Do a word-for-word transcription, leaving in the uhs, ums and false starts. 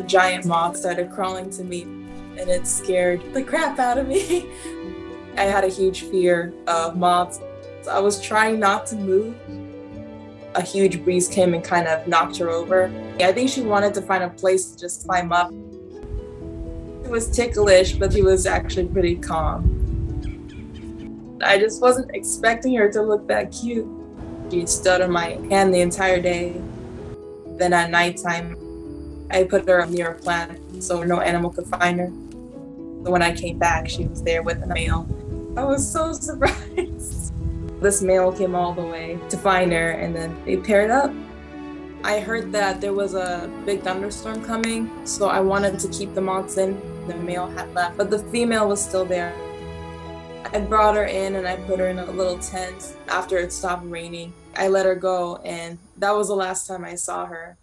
The giant moth started crawling to me, and it scared the crap out of me. I had a huge fear of moths. So I was trying not to move. A huge breeze came and kind of knocked her over. I think she wanted to find a place to just climb up. It was ticklish, but she was actually pretty calm. I just wasn't expecting her to look that cute. She stood on my hand the entire day. Then at nighttime, I put her near a plant so no animal could find her. So when I came back, she was there with a male. I was so surprised. This male came all the way to find her, and then they paired up. I heard that there was a big thunderstorm coming, so I wanted to keep the moths in. The male had left, but the female was still there. I brought her in and I put her in a little tent. After it stopped raining, I let her go, and that was the last time I saw her.